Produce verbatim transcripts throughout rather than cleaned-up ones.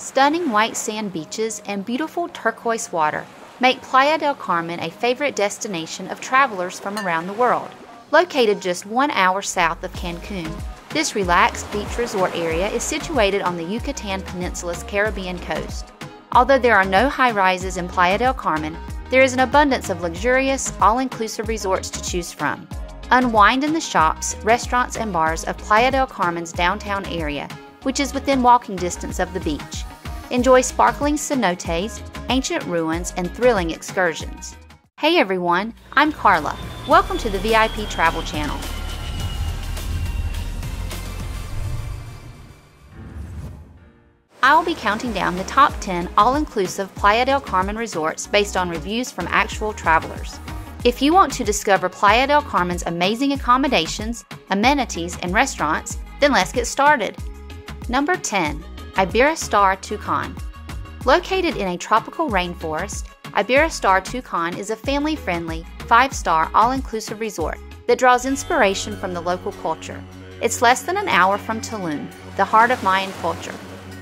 Stunning white sand beaches and beautiful turquoise water make Playa del Carmen a favorite destination of travelers from around the world. Located just one hour south of Cancun, this relaxed beach resort area is situated on the Yucatan Peninsula's Caribbean coast. Although there are no high-rises in Playa del Carmen, there is an abundance of luxurious, all-inclusive resorts to choose from. Unwind in the shops, restaurants, and bars of Playa del Carmen's downtown area, which is within walking distance of the beach. Enjoy sparkling cenotes, ancient ruins, and thrilling excursions. Hey everyone, I'm Carla. Welcome to the V I P Travel Channel. I'll be counting down the top ten all-inclusive Playa del Carmen resorts based on reviews from actual travelers. If you want to discover Playa del Carmen's amazing accommodations, amenities, and restaurants, then let's get started. Number ten. Iberostar Tucan. Located in a tropical rainforest, Iberostar Tucan is a family-friendly, five-star all-inclusive resort that draws inspiration from the local culture. It's less than an hour from Tulum, the heart of Mayan culture.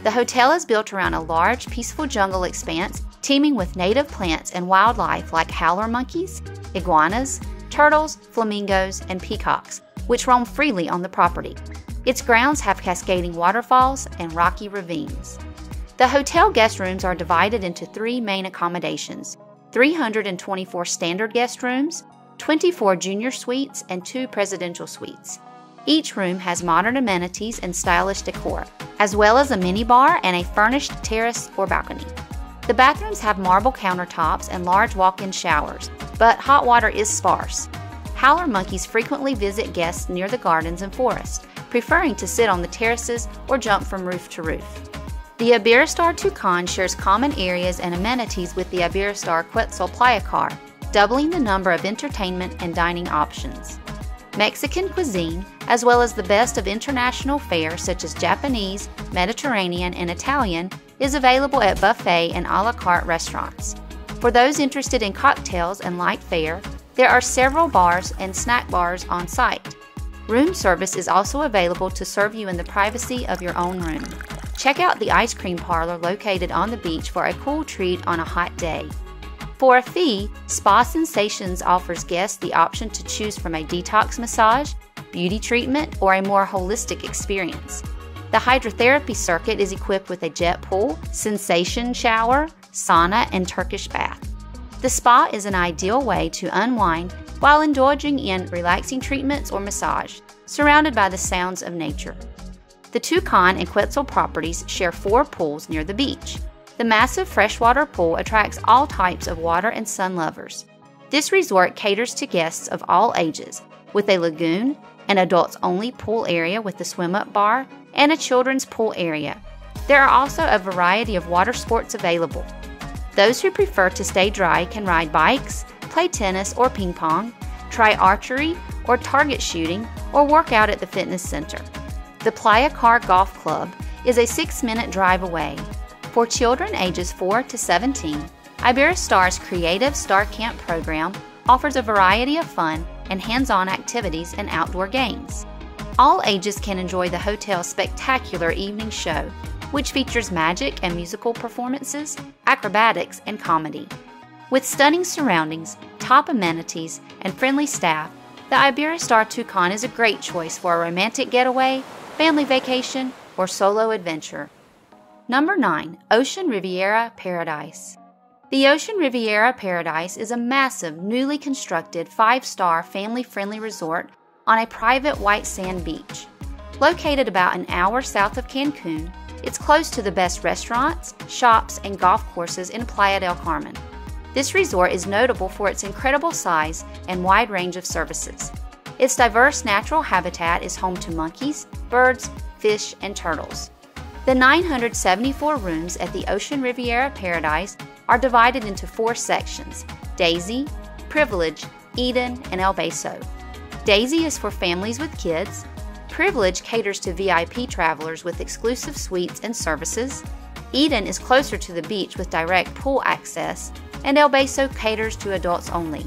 The hotel is built around a large, peaceful jungle expanse teeming with native plants and wildlife like howler monkeys, iguanas, turtles, flamingos, and peacocks, which roam freely on the property. Its grounds have cascading waterfalls and rocky ravines. The hotel guest rooms are divided into three main accommodations: three hundred twenty-four standard guest rooms, twenty-four junior suites, and two presidential suites. Each room has modern amenities and stylish decor, as well as a minibar and a furnished terrace or balcony. The bathrooms have marble countertops and large walk-in showers, but hot water is sparse. Howler monkeys frequently visit guests near the gardens and forest, preferring to sit on the terraces or jump from roof to roof. The Iberostar Tucan shares common areas and amenities with the Iberostar Quetzal Playa Car, doubling the number of entertainment and dining options. Mexican cuisine, as well as the best of international fare such as Japanese, Mediterranean, and Italian, is available at buffet and a la carte restaurants. For those interested in cocktails and light fare, there are several bars and snack bars on site. Room service is also available to serve you in the privacy of your own room. Check out the ice cream parlor located on the beach for a cool treat on a hot day. For a fee, Spa Sensations offers guests the option to choose from a detox massage, beauty treatment, or a more holistic experience. The hydrotherapy circuit is equipped with a jet pool, sensation shower, sauna, and Turkish bath. The spa is an ideal way to unwind while indulging in relaxing treatments or massage, surrounded by the sounds of nature. The Tucan and Quetzal properties share four pools near the beach. The massive freshwater pool attracts all types of water and sun lovers. This resort caters to guests of all ages, with a lagoon, an adults-only pool area with a swim-up bar, and a children's pool area. There are also a variety of water sports available. Those who prefer to stay dry can ride bikes, play tennis or ping pong, try archery or target shooting, or work out at the fitness center. The Playa Car Golf Club is a six-minute drive away. For children ages four to seventeen, Iberostar's Creative Star Camp program offers a variety of fun and hands-on activities and outdoor games. All ages can enjoy the hotel's spectacular evening show, which features magic and musical performances, acrobatics, and comedy. With stunning surroundings, top amenities, and friendly staff, the Iberostar Tucan is a great choice for a romantic getaway, family vacation, or solo adventure. Number nine. Ocean Riviera Paradise. The Ocean Riviera Paradise is a massive, newly constructed five-star family-friendly resort on a private white sand beach. Located about an hour south of Cancun, it's close to the best restaurants, shops, and golf courses in Playa del Carmen. This resort is notable for its incredible size and wide range of services. Its diverse natural habitat is home to monkeys, birds, fish, and turtles. The nine hundred seventy-four rooms at the Ocean Riviera Paradise are divided into four sections: Daisy, Privilege, Eden, and El Beso. Daisy is for families with kids. Privilege caters to V I P travelers with exclusive suites and services. Eden is closer to the beach with direct pool access, and El Beso caters to adults only.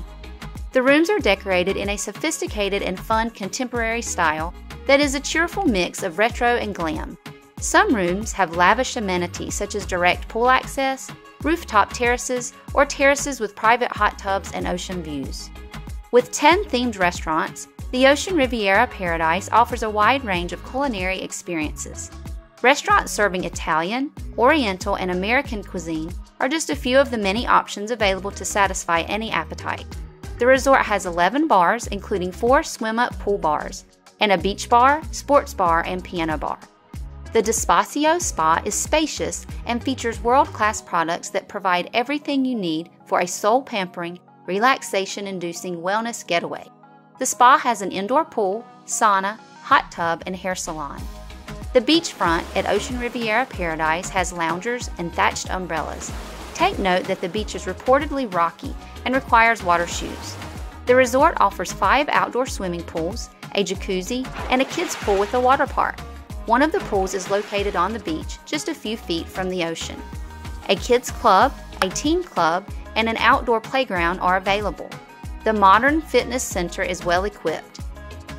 The rooms are decorated in a sophisticated and fun contemporary style that is a cheerful mix of retro and glam. Some rooms have lavish amenities such as direct pool access, rooftop terraces, or terraces with private hot tubs and ocean views. With ten themed restaurants, the Ocean Riviera Paradise offers a wide range of culinary experiences. Restaurants serving Italian, Oriental, and American cuisine are just a few of the many options available to satisfy any appetite. The resort has eleven bars, including four swim-up pool bars, and a beach bar, sports bar, and piano bar. The Despacio Spa is spacious and features world-class products that provide everything you need for a soul-pampering, relaxation-inducing wellness getaway. The spa has an indoor pool, sauna, hot tub, and hair salon. The beachfront at Ocean Riviera Paradise has loungers and thatched umbrellas. Take note that the beach is reportedly rocky and requires water shoes. The resort offers five outdoor swimming pools, a jacuzzi, and a kids' pool with a water park. One of the pools is located on the beach, just a few feet from the ocean. A kids' club, a teen club, and an outdoor playground are available. The modern fitness center is well equipped.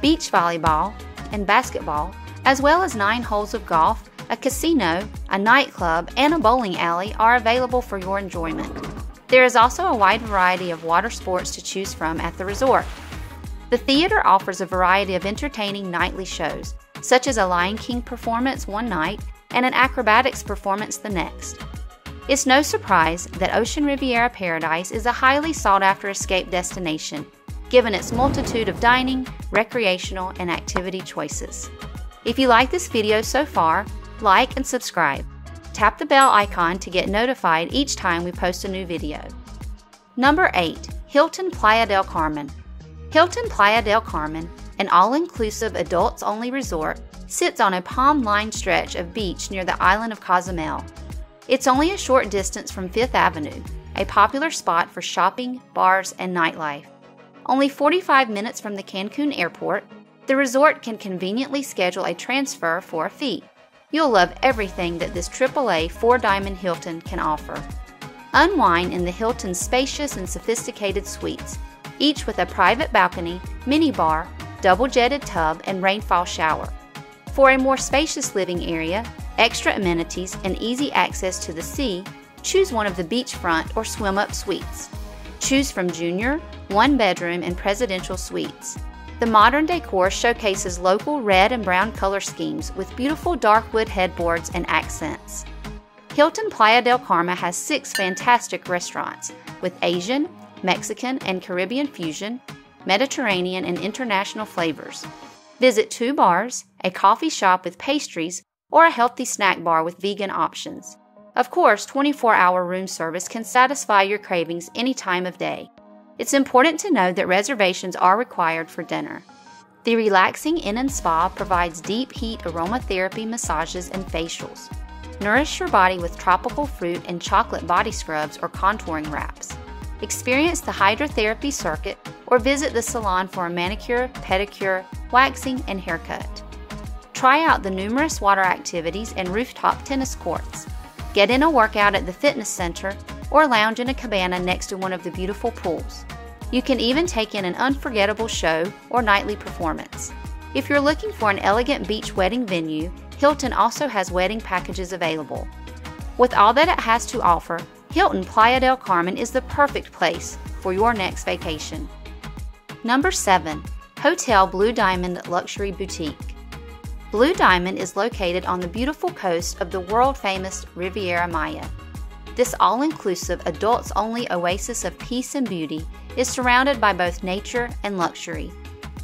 Beach volleyball and basketball, as well as nine holes of golf, a casino, a nightclub, and a bowling alley are available for your enjoyment. There is also a wide variety of water sports to choose from at the resort. The theater offers a variety of entertaining nightly shows, such as a Lion King performance one night and an acrobatics performance the next. It's no surprise that Ocean Riviera Paradise is a highly sought-after escape destination, given its multitude of dining, recreational, and activity choices. If you like this video so far, like and subscribe. Tap the bell icon to get notified each time we post a new video. Number eight. Hilton Playa del Carmen. Hilton Playa del Carmen, an all-inclusive adults-only resort, sits on a palm-lined stretch of beach near the island of Cozumel. It's only a short distance from Fifth Avenue, a popular spot for shopping, bars, and nightlife. Only forty-five minutes from the Cancun Airport, the resort can conveniently schedule a transfer for a fee. You'll love everything that this triple A Four Diamond Hilton can offer. Unwind in the Hilton's spacious and sophisticated suites, each with a private balcony, minibar, double-jetted tub, and rainfall shower. For a more spacious living area, extra amenities, and easy access to the sea, choose one of the beachfront or swim-up suites. Choose from junior, one-bedroom, and presidential suites. The modern decor showcases local red and brown color schemes with beautiful dark wood headboards and accents. Hilton Playa del Carmen has six fantastic restaurants with Asian, Mexican, and Caribbean fusion, Mediterranean, and international flavors. Visit two bars, a coffee shop with pastries, or a healthy snack bar with vegan options. Of course, twenty-four hour room service can satisfy your cravings any time of day. It's important to know that reservations are required for dinner. The relaxing inn and spa provides deep heat aromatherapy massages and facials. Nourish your body with tropical fruit and chocolate body scrubs or contouring wraps. Experience the hydrotherapy circuit or visit the salon for a manicure, pedicure, waxing, and haircut. Try out the numerous water activities and rooftop tennis courts. Get in a workout at the fitness center or lounge in a cabana next to one of the beautiful pools. You can even take in an unforgettable show or nightly performance. If you're looking for an elegant beach wedding venue, Hilton also has wedding packages available. With all that it has to offer, Hilton Playa del Carmen is the perfect place for your next vacation. Number seven. Hotel Blue Diamond Luxury Boutique. Blue Diamond is located on the beautiful coast of the world-famous Riviera Maya. This all-inclusive, adults-only oasis of peace and beauty is surrounded by both nature and luxury.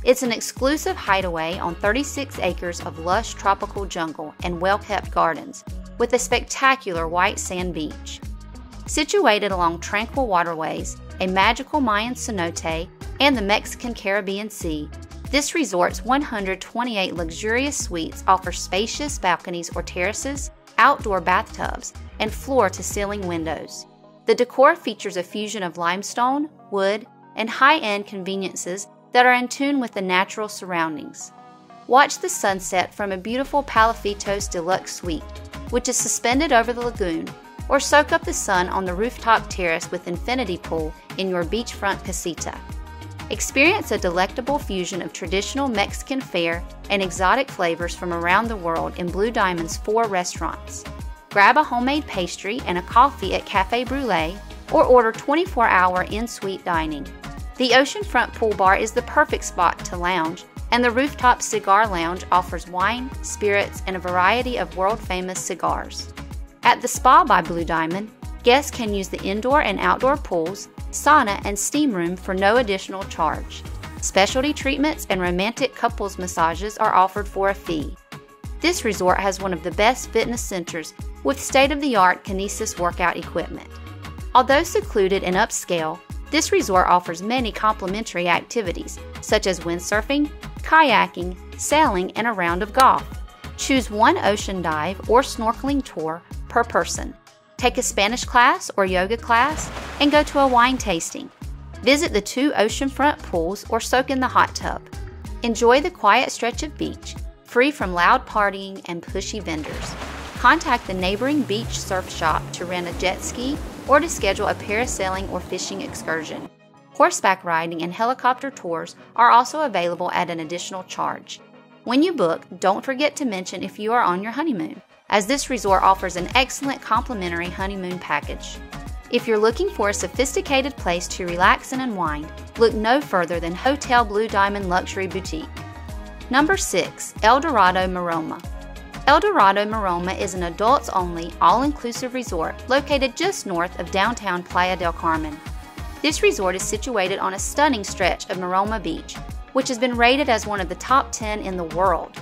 It's an exclusive hideaway on thirty-six acres of lush tropical jungle and well-kept gardens, with a spectacular white sand beach. Situated along tranquil waterways, a magical Mayan cenote, and the Mexican Caribbean Sea, this resort's one hundred twenty-eight luxurious suites offer spacious balconies or terraces, outdoor bathtubs, and floor-to-ceiling windows. The decor features a fusion of limestone, wood, and high-end conveniences that are in tune with the natural surroundings. Watch the sunset from a beautiful Palafitos Deluxe Suite, which is suspended over the lagoon, or soak up the sun on the rooftop terrace with infinity pool in your beachfront casita. Experience a delectable fusion of traditional Mexican fare and exotic flavors from around the world in Blue Diamond's four restaurants. Grab a homemade pastry and a coffee at Cafe Brulee or order twenty-four hour in-suite dining. The oceanfront pool bar is the perfect spot to lounge, and the rooftop cigar lounge offers wine, spirits, and a variety of world-famous cigars. At the Spa by Blue Diamond, guests can use the indoor and outdoor pools, sauna, and steam room for no additional charge. Specialty treatments and romantic couples massages are offered for a fee. This resort has one of the best fitness centers with state-of-the-art Kinesis workout equipment. Although secluded and upscale, this resort offers many complimentary activities such as windsurfing, kayaking, sailing, and a round of golf. Choose one ocean dive or snorkeling tour per person. Take a Spanish class or yoga class and go to a wine tasting. Visit the two oceanfront pools or soak in the hot tub. Enjoy the quiet stretch of beach, free from loud partying and pushy vendors. Contact the neighboring beach surf shop to rent a jet ski or to schedule a parasailing or fishing excursion. Horseback riding and helicopter tours are also available at an additional charge. When you book, don't forget to mention if you are on your honeymoon, as this resort offers an excellent complimentary honeymoon package. If you're looking for a sophisticated place to relax and unwind, look no further than Hotel Blue Diamond Luxury Boutique. Number six, El Dorado Maroma. El Dorado Maroma is an adults-only, all-inclusive resort located just north of downtown Playa del Carmen. This resort is situated on a stunning stretch of Maroma Beach, which has been rated as one of the top ten in the world.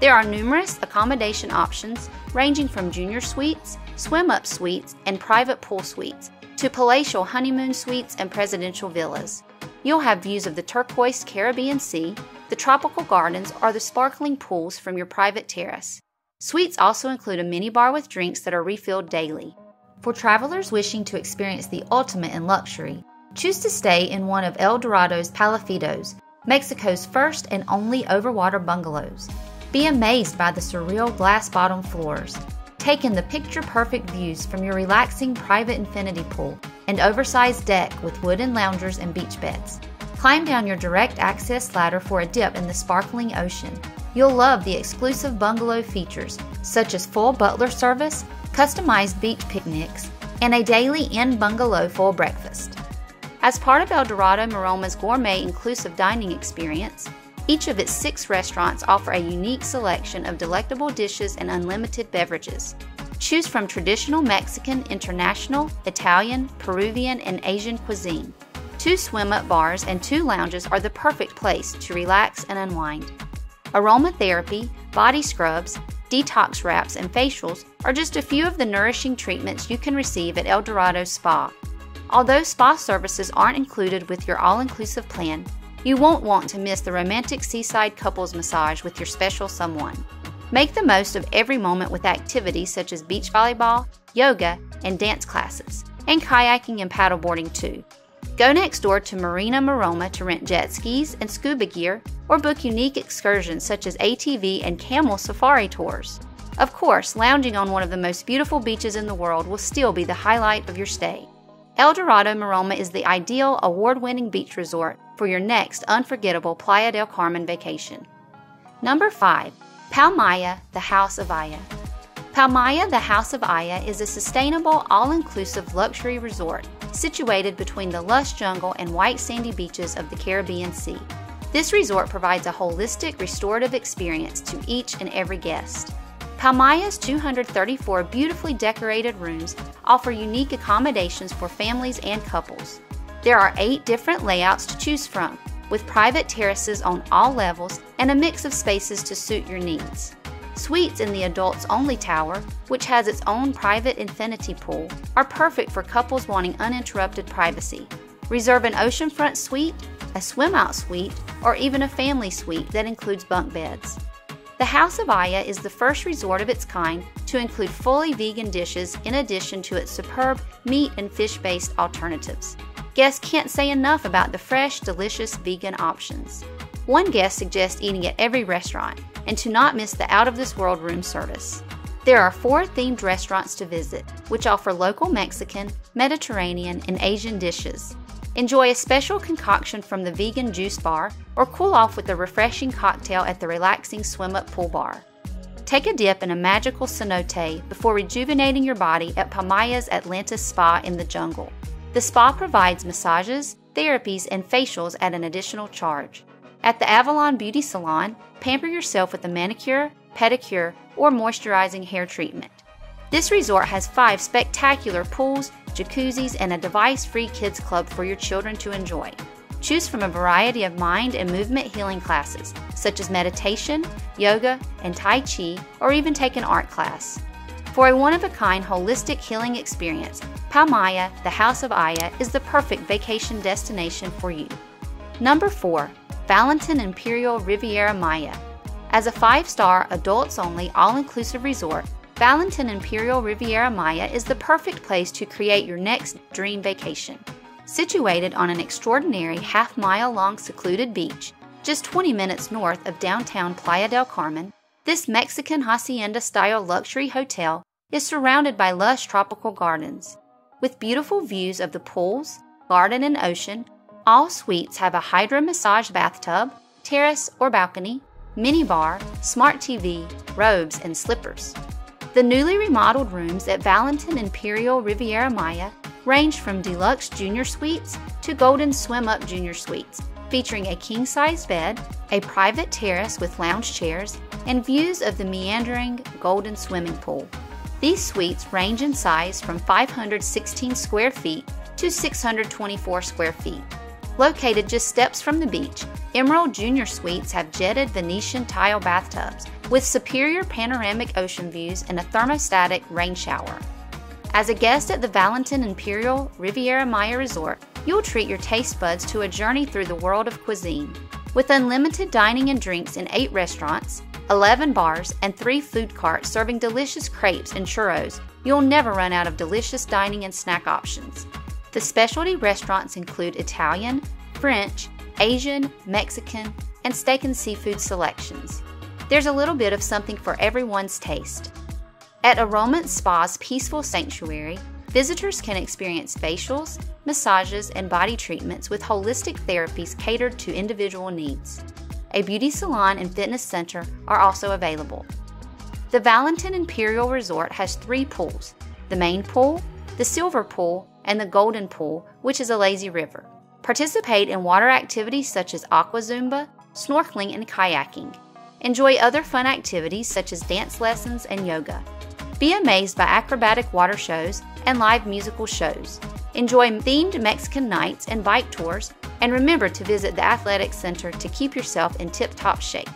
There are numerous accommodation options ranging from junior suites, swim-up suites, and private pool suites to palatial honeymoon suites and presidential villas. You'll have views of the turquoise Caribbean Sea, the tropical gardens, or the sparkling pools from your private terrace. Suites also include a minibar with drinks that are refilled daily. For travelers wishing to experience the ultimate in luxury, choose to stay in one of El Dorado's Palafitos, Mexico's first and only overwater bungalows. Be amazed by the surreal glass-bottom floors. Take in the picture-perfect views from your relaxing private infinity pool and oversized deck with wooden loungers and beach beds. Climb down your direct access ladder for a dip in the sparkling ocean. You'll love the exclusive bungalow features, such as full butler service, customized beach picnics, and a daily in-bungalow full breakfast. As part of El Dorado Maroma's gourmet inclusive dining experience, each of its six restaurants offer a unique selection of delectable dishes and unlimited beverages. Choose from traditional Mexican, international, Italian, Peruvian, and Asian cuisine. Two swim-up bars and two lounges are the perfect place to relax and unwind. Aromatherapy, body scrubs, detox wraps, and facials are just a few of the nourishing treatments you can receive at El Dorado Spa. Although spa services aren't included with your all-inclusive plan, you won't want to miss the romantic seaside couples massage with your special someone. Make the most of every moment with activities such as beach volleyball, yoga, and dance classes, and kayaking and paddleboarding too. Go next door to Marina Maroma to rent jet skis and scuba gear or book unique excursions such as A T V and camel safari tours. Of course, lounging on one of the most beautiful beaches in the world will still be the highlight of your stay. El Dorado Maroma is the ideal award-winning beach resort for your next unforgettable Playa del Carmen vacation. Number five, Palmaia the House of AiA. Palmaia the House of AiA is a sustainable, all-inclusive luxury resort situated between the lush jungle and white sandy beaches of the Caribbean Sea. This resort provides a holistic, restorative experience to each and every guest. Palmaia's two hundred thirty-four beautifully decorated rooms offer unique accommodations for families and couples. There are eight different layouts to choose from, with private terraces on all levels and a mix of spaces to suit your needs. Suites in the adults-only tower, which has its own private infinity pool, are perfect for couples wanting uninterrupted privacy. Reserve an oceanfront suite, a swim-out suite, or even a family suite that includes bunk beds. The House of AiA is the first resort of its kind to include fully vegan dishes in addition to its superb meat and fish-based alternatives. Guests can't say enough about the fresh, delicious vegan options. One guest suggests eating at every restaurant, and to not miss the out-of-this-world room service. There are four themed restaurants to visit, which offer local Mexican, Mediterranean, and Asian dishes. Enjoy a special concoction from the vegan juice bar or cool off with a refreshing cocktail at the relaxing swim-up pool bar. Take a dip in a magical cenote before rejuvenating your body at Palmaia's Atlantis Spa in the jungle. The spa provides massages, therapies, and facials at an additional charge. At the Avalon Beauty Salon, pamper yourself with a manicure, pedicure, or moisturizing hair treatment. This resort has five spectacular pools, jacuzzis, and a device-free kids club for your children to enjoy. Choose from a variety of mind and movement healing classes, such as meditation, yoga, and tai chi, or even take an art class. For a one-of-a-kind holistic healing experience, Palmaia, the House of AiA, is the perfect vacation destination for you. Number four, Valentin Imperial Riviera Maya. As a five-star, adults-only, all-inclusive resort, Valentin Imperial Riviera Maya is the perfect place to create your next dream vacation. Situated on an extraordinary half-mile-long secluded beach, just twenty minutes north of downtown Playa del Carmen, this Mexican hacienda-style luxury hotel is surrounded by lush tropical gardens. With beautiful views of the pools, garden, and ocean, all suites have a hydro-massage bathtub, terrace or balcony, minibar, smart T V, robes, and slippers. The newly remodeled rooms at Valentin Imperial Riviera Maya range from deluxe junior suites to golden swim-up junior suites, featuring a king-size bed, a private terrace with lounge chairs, and views of the meandering golden swimming pool. These suites range in size from five hundred sixteen square feet to six hundred twenty-four square feet. Located just steps from the beach, Emerald Junior Suites have jetted Venetian tile bathtubs with superior panoramic ocean views and a thermostatic rain shower. As a guest at the Valentin Imperial Riviera Maya Resort, you'll treat your taste buds to a journey through the world of cuisine. With unlimited dining and drinks in eight restaurants, eleven bars, and three food carts serving delicious crepes and churros, you'll never run out of delicious dining and snack options. The specialty restaurants include Italian, French, Asian, Mexican, and steak and seafood selections. There's a little bit of something for everyone's taste. At Aromance Spa's peaceful sanctuary, visitors can experience facials, massages, and body treatments with holistic therapies catered to individual needs. A beauty salon and fitness center are also available. The Valentin Imperial Resort has three pools: the main pool, the silver pool, and the golden pool, which is a lazy river. Participate in water activities such as aqua zumba, snorkeling, and kayaking. Enjoy other fun activities such as dance lessons and yoga. Be amazed by acrobatic water shows and live musical shows. Enjoy themed Mexican nights and bike tours, and remember to visit the athletic center to keep yourself in tip-top shape.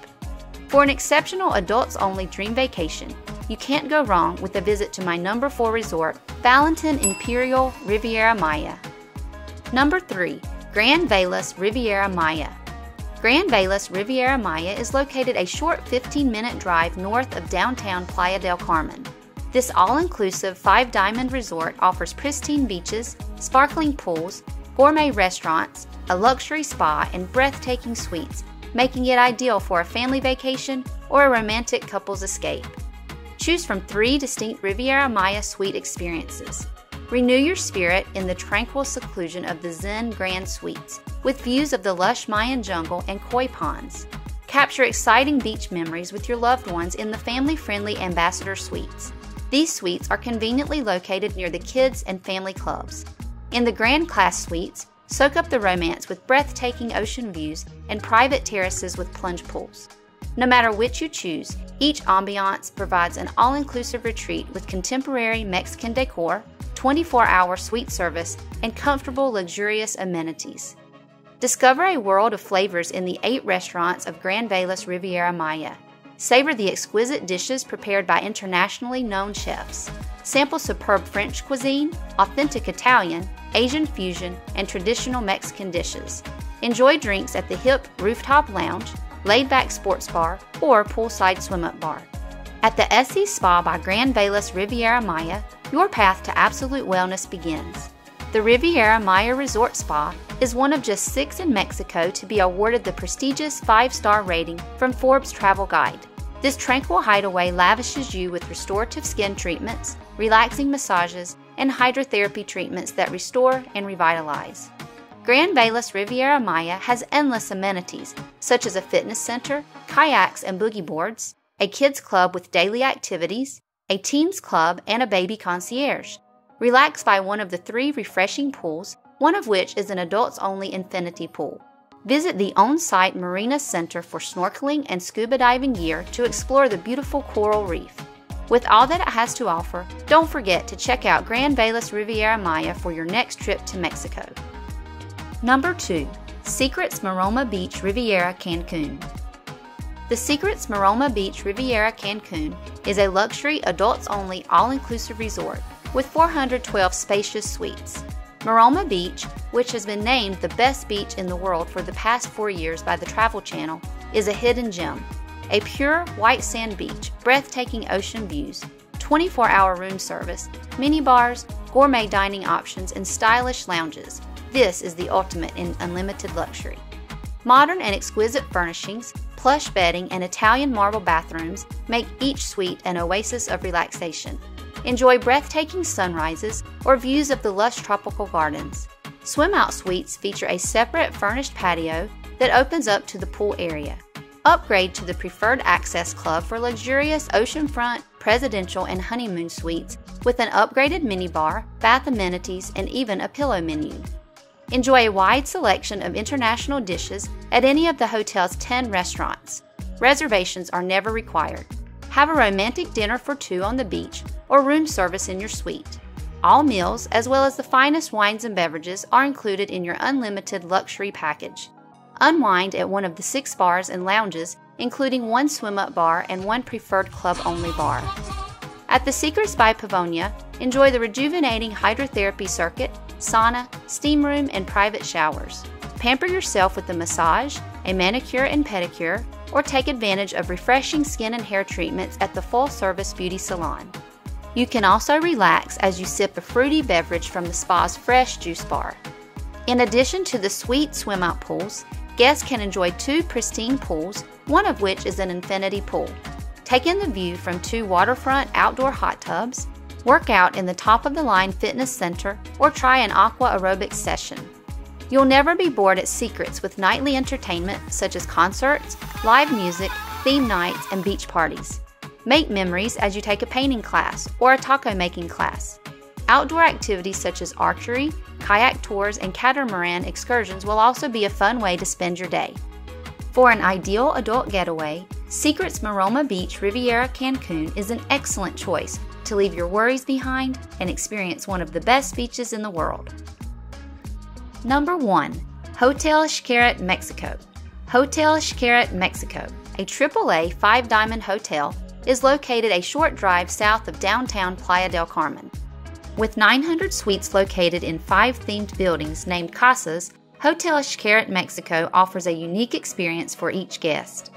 For an exceptional adults-only dream vacation, you can't go wrong with a visit to my number four resort, Valentin Imperial Riviera Maya. Number three, Grand Velas Riviera Maya. Grand Velas Riviera Maya is located a short fifteen-minute drive north of downtown Playa del Carmen. This all-inclusive five-diamond resort offers pristine beaches, sparkling pools, gourmet restaurants, a luxury spa, and breathtaking suites, making it ideal for a family vacation or a romantic couple's escape. Choose from three distinct Riviera Maya suite experiences. Renew your spirit in the tranquil seclusion of the Zen Grand Suites, with views of the lush Mayan jungle and koi ponds. Capture exciting beach memories with your loved ones in the family-friendly Ambassador Suites. These suites are conveniently located near the kids and family clubs. In the Grand Class Suites, soak up the romance with breathtaking ocean views and private terraces with plunge pools. No matter which you choose, each ambiance provides an all-inclusive retreat with contemporary Mexican decor, twenty-four hour suite service, and comfortable, luxurious amenities. Discover a world of flavors in the eight restaurants of Grand Velas Riviera Maya. Savor the exquisite dishes prepared by internationally known chefs. Sample superb French cuisine, authentic Italian, Asian fusion, and traditional Mexican dishes. Enjoy drinks at the hip rooftop lounge, laid-back sports bar, or poolside swim-up bar. At the Essie Spa by Grand Velas Riviera Maya, your path to absolute wellness begins. The Riviera Maya Resort Spa is one of just six in Mexico to be awarded the prestigious five-star rating from Forbes Travel Guide. This tranquil hideaway lavishes you with restorative skin treatments, relaxing massages, and hydrotherapy treatments that restore and revitalize. Grand Velas Riviera Maya has endless amenities, such as a fitness center, kayaks and boogie boards, a kids club with daily activities, a teens club, and a baby concierge. Relax by one of the three refreshing pools, one of which is an adults-only infinity pool. Visit the on-site Marina Center for snorkeling and scuba diving gear to explore the beautiful coral reef. With all that it has to offer, don't forget to check out Grand Velas Riviera Maya for your next trip to Mexico. Number two. Secrets Maroma Beach Riviera Cancun. The Secrets Maroma Beach Riviera Cancun is a luxury adults-only all-inclusive resort with four hundred twelve spacious suites. Maroma Beach, which has been named the best beach in the world for the past four years by the Travel Channel, is a hidden gem. A pure white sand beach, breathtaking ocean views, twenty-four hour room service, mini bars, gourmet dining options, and stylish lounges. This is the ultimate in unlimited luxury. Modern and exquisite furnishings, plush bedding, and Italian marble bathrooms make each suite an oasis of relaxation. Enjoy breathtaking sunrises or views of the lush tropical gardens. Swim-out suites feature a separate furnished patio that opens up to the pool area. Upgrade to the Preferred Access Club for luxurious oceanfront, presidential, and honeymoon suites with an upgraded minibar, bath amenities, and even a pillow menu. Enjoy a wide selection of international dishes at any of the hotel's ten restaurants. Reservations are never required. Have a romantic dinner for two on the beach or room service in your suite. All meals, as well as the finest wines and beverages, are included in your unlimited luxury package. Unwind at one of the six bars and lounges, including one swim-up bar and one preferred club-only bar. At the Secrets by Pavonia, enjoy the rejuvenating hydrotherapy circuit, sauna, steam room, and private showers. Pamper yourself with a massage, a manicure and pedicure, or take advantage of refreshing skin and hair treatments at the full-service beauty salon. You can also relax as you sip a fruity beverage from the spa's fresh juice bar. In addition to the sweet swim-out pools, guests can enjoy two pristine pools, one of which is an infinity pool. Take in the view from two waterfront outdoor hot tubs, work out in the top-of-the-line fitness center, or try an aqua aerobics session. You'll never be bored at Secrets with nightly entertainment such as concerts, live music, theme nights, and beach parties. Make memories as you take a painting class or a taco-making class. Outdoor activities such as archery, kayak tours, and catamaran excursions will also be a fun way to spend your day. For an ideal adult getaway, Secrets Maroma Beach Riviera Cancun is an excellent choice to leave your worries behind and experience one of the best beaches in the world. Number one. Hotel Xcaret Mexico. Hotel Xcaret Mexico, a triple A Five Diamond hotel, is located a short drive south of downtown Playa del Carmen. With nine hundred suites located in five themed buildings named Casas, Hotel Xcaret Mexico offers a unique experience for each guest.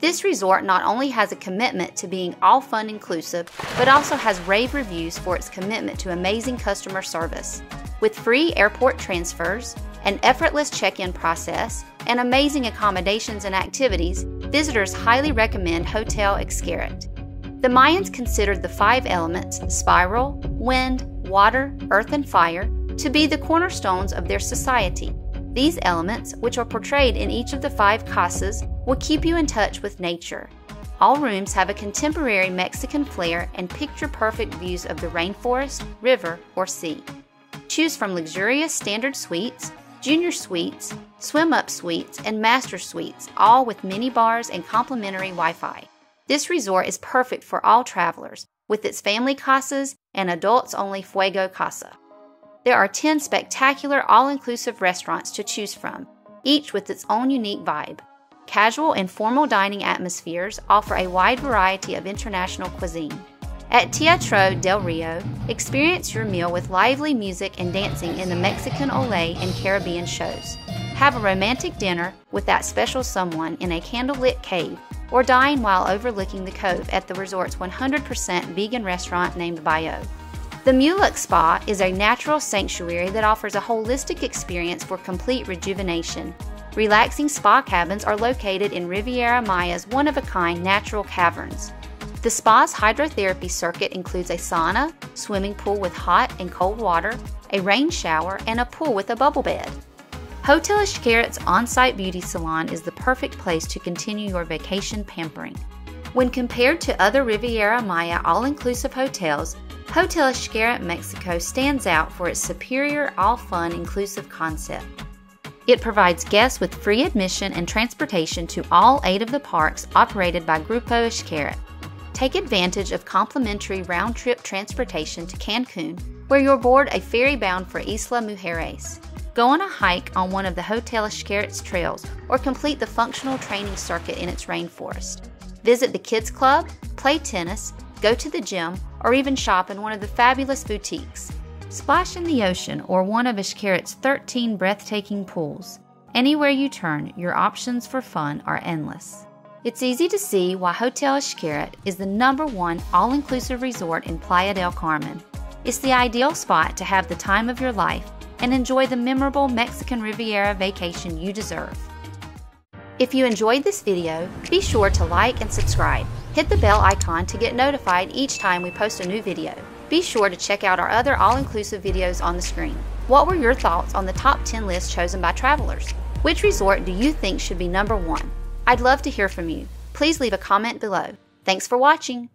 This resort not only has a commitment to being all fun inclusive, but also has rave reviews for its commitment to amazing customer service. With free airport transfers, an effortless check-in process, and amazing accommodations and activities, visitors highly recommend Hotel Xcaret. The Mayans considered the five elements, spiral, wind, water, earth, and fire, to be the cornerstones of their society. These elements, which are portrayed in each of the five casas, will keep you in touch with nature. All rooms have a contemporary Mexican flair and picture-perfect views of the rainforest, river, or sea. Choose from luxurious standard suites, junior suites, swim-up suites, and master suites, all with mini bars and complimentary Wi-Fi. This resort is perfect for all travelers, with its family casas and adults-only fuego casa. There are ten spectacular all-inclusive restaurants to choose from, each with its own unique vibe. Casual and formal dining atmospheres offer a wide variety of international cuisine. At Teatro del Rio, experience your meal with lively music and dancing in the Mexican Olé and Caribbean shows. Have a romantic dinner with that special someone in a candlelit cave, or dine while overlooking the cove at the resort's one hundred percent vegan restaurant named Bio. The Muluk Spa is a natural sanctuary that offers a holistic experience for complete rejuvenation. Relaxing spa cabins are located in Riviera Maya's one-of-a-kind natural caverns. The spa's hydrotherapy circuit includes a sauna, swimming pool with hot and cold water, a rain shower, and a pool with a bubble bed. Hotel Xcaret's on-site beauty salon is the perfect place to continue your vacation pampering. When compared to other Riviera Maya all-inclusive hotels, Hotel Xcaret Mexico stands out for its superior all-fun inclusive concept. It provides guests with free admission and transportation to all eight of the parks operated by Grupo Xcaret. Take advantage of complimentary round-trip transportation to Cancun, where you'll board a ferry bound for Isla Mujeres. Go on a hike on one of the Hotel Xcaret's trails or complete the functional training circuit in its rainforest. Visit the kids club, play tennis, go to the gym, or even shop in one of the fabulous boutiques. Splash in the ocean or one of Xcaret's thirteen breathtaking pools. Anywhere you turn, your options for fun are endless. It's easy to see why Hotel Xcaret is the number one all-inclusive resort in Playa del Carmen. It's the ideal spot to have the time of your life and enjoy the memorable Mexican Riviera vacation you deserve. If you enjoyed this video, be sure to like and subscribe. Hit the bell icon to get notified each time we post a new video. Be sure to check out our other all-inclusive videos on the screen. What were your thoughts on the top ten list chosen by travelers? Which resort do you think should be number one? I'd love to hear from you. Please leave a comment below. Thanks for watching.